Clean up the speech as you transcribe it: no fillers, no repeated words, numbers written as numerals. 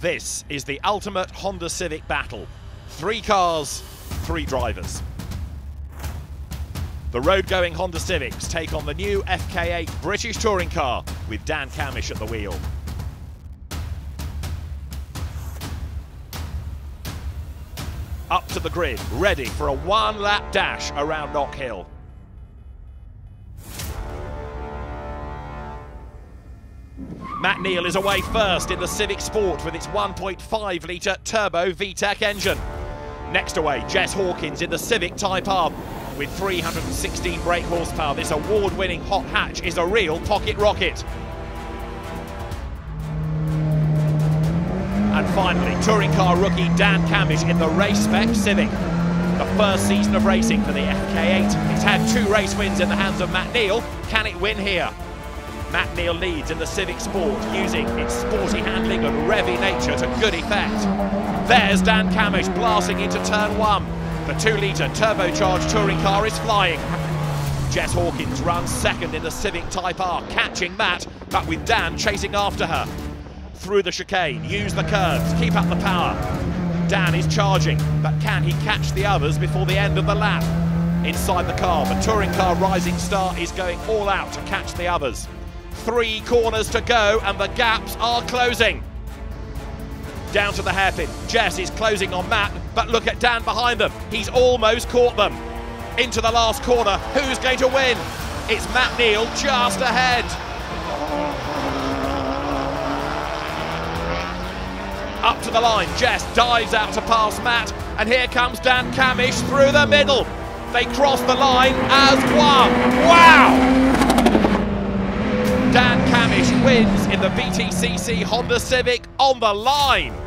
This is the ultimate Honda Civic battle. 3 cars, 3 drivers. The road-going Honda Civics take on the new FK8 British touring car with Dan Cammish at the wheel. Up to the grid, ready for a one-lap dash around Knockhill. Matt Neal is away first in the Civic Sport with its 1.5-litre turbo VTEC engine. Next away, Jess Hawkins in the Civic Type R. With 316 brake horsepower, this award-winning hot hatch is a real pocket rocket. And finally, touring car rookie Dan Cammish in the race-spec Civic. The first season of racing for the FK8. It's had 2 race wins in the hands of Matt Neal. Can it win here? Matt Neal leads in the Civic Sport, using its sporty handling and revvy nature to good effect. There's Dan Cammish blasting into turn 1. The 2-litre turbocharged touring car is flying. Jess Hawkins runs second in the Civic Type R, catching Matt, but with Dan chasing after her. Through the chicane, use the curves, keep up the power. Dan is charging, but can he catch the others before the end of the lap? Inside the car, the touring car rising star is going all out to catch the others. 3 corners to go, and the gaps are closing. Down to the hairpin, Jess is closing on Matt, but look at Dan behind them. He's almost caught them. Into the last corner, who's going to win? It's Matt Neal just ahead. Up to the line, Jess dives out to pass Matt, and here comes Dan Cammish through the middle. They cross the line as one. Wow! Dan Cammish wins in the BTCC Honda Civic on the line.